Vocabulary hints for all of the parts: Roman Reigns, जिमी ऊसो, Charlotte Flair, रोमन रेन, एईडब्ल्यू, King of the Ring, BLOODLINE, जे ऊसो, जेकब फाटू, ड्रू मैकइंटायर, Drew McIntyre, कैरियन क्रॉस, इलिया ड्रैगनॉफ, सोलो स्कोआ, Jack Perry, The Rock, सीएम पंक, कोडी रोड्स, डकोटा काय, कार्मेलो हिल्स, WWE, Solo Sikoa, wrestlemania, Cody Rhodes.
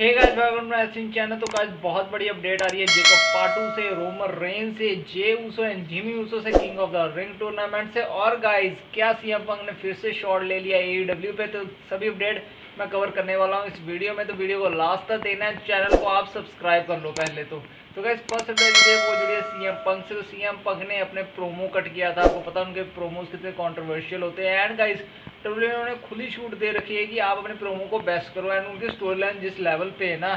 Hey guys welcome to wrestling channel. तो guys बहुत बड़ी अपडेट आ रही है जेकब फाटू से, रोमन रेन से, जे ऊसो and जिमी ऊसो से, king of the ring tournament से। और गाइस क्या सीएम पंक ने फिर से शॉट ले लिया एईडब्ल्यू पे? तो सभी अपडेट मैं कवर करने वाला हूं इस वीडियो में, तो वीडियो को लास्ट तक देखना है। चैनल को आप सब्सक्राइब कर लो पहले तो गाइस फर्स्ट अपडेट जो है वो जुड़ी है सीएम पंक से। तो सीएम पंक ने अपने प्रोमो कट किया था, आपको पता है उनके प्रोमोज कितने कॉन्ट्रोवर्शियल होते हैं। एंड गाइस डब्ल्यू ने खुली छूट दे रखी है कि आप अपने प्रोमो को बेस्ट करो। एंड उनकी स्टोरी लाइन जिस लेवल पे है ना,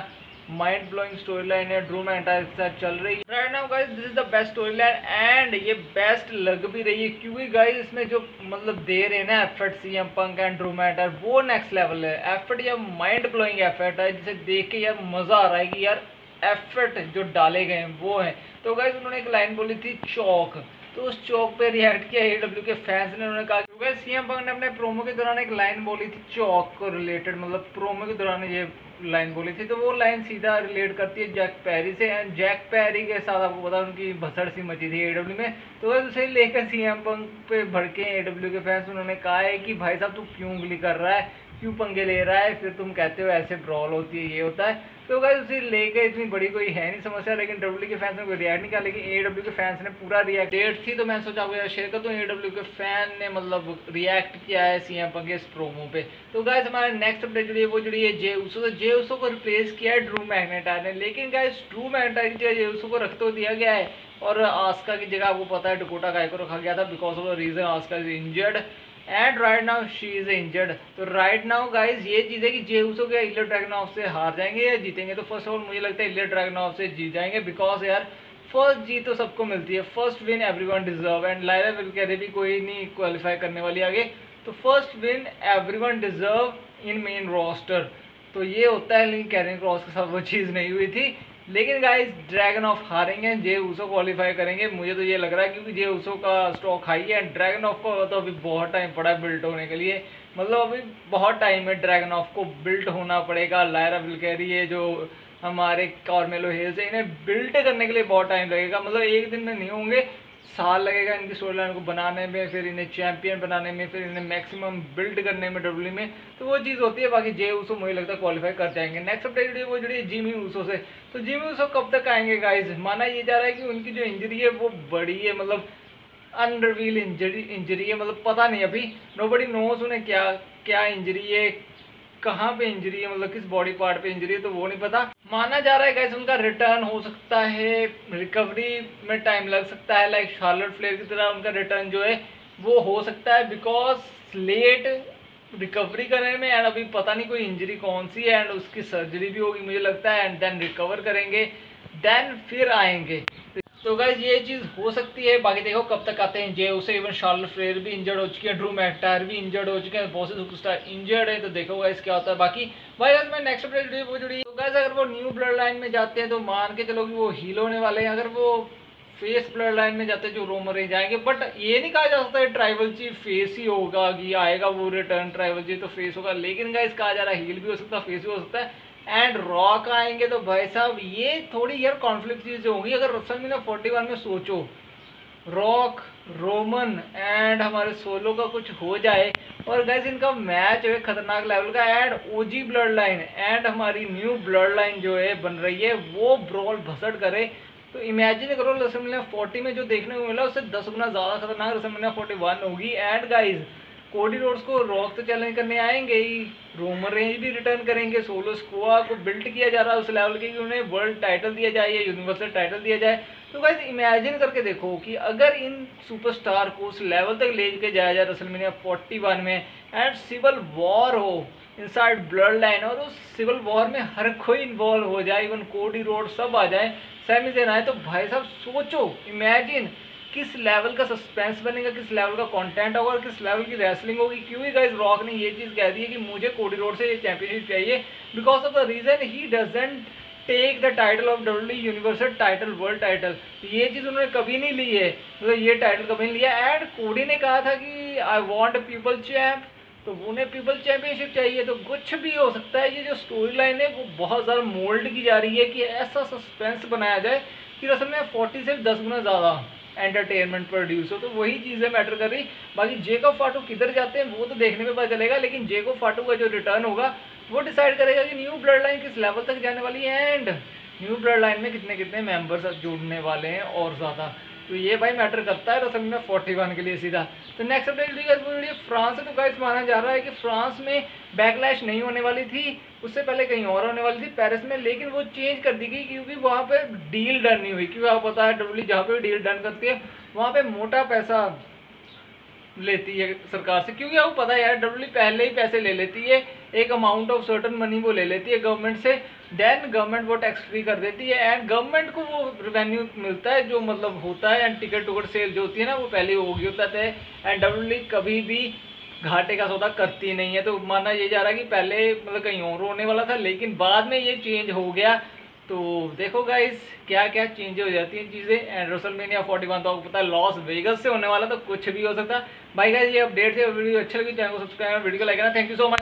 माइंड ब्लोइंग स्टोरी लाइन है, ड्रू मैकइंटायर के साथ चल रही है right now. Guys this is the best story line and ये बेस्ट लग भी रही है, क्योंकि गाइस इसमें जो मतलब दे रहे हैं ना effort सीएम पंक and ड्रू मैकइंटायर, वो नेक्स्ट लेवल है एफर्ट। यह माइंड ब्लोइंग एफर्ट है जिसे देख के यार मज़ा आ रहा है कि यार एफर्ट जो डाले गए हैं वो हैं। तो गाइस उन्होंने एक लाइन बोली थी चौक, तो उस चौक पे रिएक्ट किया एईडब्ल्यू के फैंस ने। उन्होंने कहा कि सीएम पंक ने अपने प्रोमो के दौरान एक लाइन बोली थी चौक को रिलेटेड, मतलब प्रोमो के दौरान ये लाइन बोली थी, तो वो लाइन सीधा रिलेट करती है जैक पैरी से। एंड जैक पैरी के साथ आपको पता उनकी भसड़ सी मची थी एईडब्ल्यू में, तो उसे लेकर सीएम पंक पे भड़के एईडब्ल्यू के फैंस। उन्होंने कहा है कि भाई साहब तू क्यों उंगली कर रहा है, क्यों पंगे ले रहा है, फिर तुम कहते हो ऐसे ब्रॉल होती है, ये होता है। तो गाइस उसे लेकर इतनी बड़ी कोई है नहीं समस्या, लेकिन डब्ल्यू के फैंस ने कोई रिएक्ट नहीं किया, लेकिन एईडब्ल्यू के फैंस ने पूरा रिएक्ट डेट थी तो मैंने सोचा आपको शेयर कर दूँ। एईडब्ल्यू के फैन ने मतलब रिएक्ट किया है सीएम पंक के इस प्रोमो पे। तो गाइस हमारे नेक्स्ट अपडेट जुड़ी है वो जुड़ी है जे ऊसो। तो जे ऊसो को रिप्लेस किया है ड्रू मैकइंटायर ने, लेकिन गाइस ड्रू मैकइंटायर की जगह जे ऊसो को रख तो दिया गया है और आस्का की जगह आपको पता है डकोटा काय को रखा गया था because of the reason Asuka is injured and right now she is injured. तो राइट नाउ गाइज ये चीज़ है कि जे ऊसो के इलिया ड्रैगनॉफ से हार जाएंगे या जीतेंगे। तो फर्स्ट ऑफ ऑल मुझे लगता है इलिया ड्रैगनॉफ से जीत जाएंगे, बिकॉज यार फर्स्ट जीत तो सबको मिलती है, first win everyone deserve. And Lyra will carry भी कोई नहीं क्वालिफाई करने वाली आगे, तो first win everyone deserve in main roster, तो ये होता है। लेकिन कैरियन क्रॉस के साथ वो चीज़ नहीं हुई थी, लेकिन गाइज ड्रैगन ऑफ हारेंगे, जे ऊसो क्वालिफाई करेंगे, मुझे तो ये लग रहा है, क्योंकि जे ऊसो का स्टॉक हाई है। ड्रैगन ऑफ को तो अभी बहुत टाइम पड़ा है बिल्ट होने के लिए, मतलब अभी बहुत टाइम है ड्रैगन ऑफ को बिल्ट होना पड़ेगा। लायरा विल कैरी है जो हमारे कार्मेलो हिल्स है, इन्हें बिल्ट करने के लिए बहुत टाइम लगेगा, मतलब एक दिन में नहीं होंगे, साल लगेगा इनकी स्टोरी लाइन को बनाने में, फिर इन्हें चैंपियन बनाने में, फिर इन्हें मैक्सिमम बिल्ड करने में डब्ल्यू में, तो वो चीज़ होती है। बाकी जे ऊसो मुझे लगता है क्वालिफाई कर जाएंगे। नेक्स्ट अपडेट वो जुड़ी है जिमी ऊसो से। तो जिमी ऊसो कब तक आएंगे गाइज? माना ये जा रहा है कि उनकी जो इंजरी है वो बड़ी है, मतलब अनरिवील इंजरी है, मतलब पता नहीं अभी नोबडी नोज उन्हें क्या क्या इंजरी है, कहाँ पे इंजरी है, मतलब किस बॉडी पार्ट पे इंजरी है, तो वो नहीं पता। माना जा रहा है गाइस उनका रिटर्न हो सकता है, रिकवरी में टाइम लग सकता है, लाइक शार्लेट फ्लेयर की तरह उनका रिटर्न जो है वो हो सकता है, बिकॉज लेट रिकवरी करने में। एंड अभी पता नहीं कोई इंजरी कौन सी है, एंड उसकी सर्जरी भी होगी मुझे लगता है, एंड देन रिकवर करेंगे, देन फिर आएंगे। तो गाइस ये चीज़ हो सकती है, बाकी देखो कब तक आते हैं Jey Uso. Even Charlotte Flair भी इंजर्ड हो चुकी है, ड्रू मैकइंटायर भी इंजर्ड हो चुके हैं, बहुत से सुपरस्टार इंजर्ड है, तो देखो गाइस क्या होता है। बाकी भाई अगर मैं नेक्स्ट अपडेट वो जुड़ी है, तो गाइस अगर वो न्यू ब्लड लाइन में जाते हैं तो मान के चलो कि वो हील होने वाले हैं। अगर वो फेस ब्लड लाइन में जाते हैं जो रोमन रेंज आएंगे, बट ये नहीं कहा जा सकता है ट्राइबल चीफ फेस ही होगा कि आएगा वो रिटर्न ट्राइबल चीफ तो फेस होगा, लेकिन गाइस कहा जा रहा है हील भी हो सकता है, फेस भी हो सकता है। एंड रॉक आएंगे, तो भाई साहब ये थोड़ी यार कॉन्फ्लिक्ट चीज़ें होंगी। अगर रेसलमेनिया 41 में सोचो रॉक, रोमन एंड हमारे सोलो का कुछ हो जाए, और गाइस इनका मैच है खतरनाक लेवल का, and OG blood line and हमारी न्यू ब्लड लाइन जो है बन रही है वो ब्रॉल भसड़ करे, तो इमेजिन करो रेसलमेनिया 40 में जो देखने को मिला उससे 10 गुना ज़्यादा खतरनाक रेसलमेनिया 41 होगी। एंड गाइज कोडी रोड्स को रॉक तो चैलेंज करने आएंगे ही, रोमन रेंज भी रिटर्न करेंगे, सोलो स्कोआ को बिल्ड किया जा रहा है उस लेवल के कि उन्हें वर्ल्ड टाइटल दिया जाए या यूनिवर्सल टाइटल दिया जाए। तो गाइस इमेजिन करके देखो कि अगर इन सुपरस्टार को उस लेवल तक ले के जाया जाए रेसलमेनिया 41 में, एंड सिविल वॉर हो इनसाइड ब्लड लाइन, और उस सिविल वॉर में हर कोई इन्वॉल्व हो जाए, इवन कोडी रोड सब आ जाए, सेमीजेन आए, तो भाई साहब सोचो इमेजिन किस लेवल का सस्पेंस बनेगा, किस लेवल का कंटेंट होगा और किस लेवल की रेसलिंग होगी। क्योंकि गाइस रॉक ने ये चीज़ कह दी है कि मुझे कोडी रोड से ये चैंपियनशिप चाहिए, because of the reason he doesn't take the title of W universal title world title, ये चीज़ उन्होंने कभी नहीं ली है, मतलब ये टाइटल कभी नहीं लिया। एंड कोडी ने कहा था कि आई वॉन्ट पीपल चैम्प, तो उन्हें पीपल चैम्पियनशिप चाहिए, तो कुछ भी हो सकता है। ये जो स्टोरी लाइन है वो बहुत ज़्यादा मोल्ड की जा रही है कि ऐसा सस्पेंस बनाया जाए कि असल में 40 से 10 गुना ज़्यादा एंटरटेनमेंट प्रोड्यूस हो, तो वही चीज़ें मैटर कर रही। बाकी जेकब फाटू किधर जाते हैं वो तो देखने में पता चलेगा, लेकिन जेकब फाटू का जो रिटर्न होगा वो डिसाइड करेगा कि न्यू ब्लड लाइन किस लेवल तक जाने वाली है एंड न्यू ब्लड लाइन में कितने कितने मेंबर्स जुड़ने वाले हैं और ज़्यादा। तो ये भाई मैटर करता है रसल में 41 के लिए सीधा। तो नेक्स्ट अपडेट फ्रांस से। तो गाइस माना जा रहा है कि फ्रांस में बैकलैश नहीं होने वाली थी, उससे पहले कहीं और होने वाली थी पेरिस में, लेकिन वो चेंज कर दी गई क्योंकि वहाँ पे डील डन नहीं हुई। क्योंकि आपको पता है डब्ल्यू जहाँ पे डील डन करती है वहाँ पे मोटा पैसा लेती है सरकार से, क्योंकि आपको पता है यार डब्ल्यू पहले ही पैसे ले लेती है, एक अमाउंट ऑफ सर्टन मनी वो ले लेती है गवर्नमेंट से, देन गवर्नमेंट वो टैक्स फ्री कर देती है एंड गवर्नमेंट को वो रेवेन्यू मिलता है जो मतलब होता है एंड टिकट टुकट सेल जो होती है ना वो पहले हो गई होता है एंड डब्ल्यू कभी भी घाटे का सौदा करती नहीं है। तो माना ये जा रहा है कि पहले मतलब कहीं और होने वाला था लेकिन बाद में ये चेंज हो गया। तो देखो गाइस क्या क्या चेंज हो जाती हैं चीज़ें एंड रेसलमेनिया 41 तो आपको पता है लॉस वेगस से होने वाला, तो कुछ भी हो सकता है। भाई गाइस ये अपडेट थे, वीडियो अच्छी लगी चैनल को सब्सक्राइब, वीडियो को लाइक करना। Thank you so much.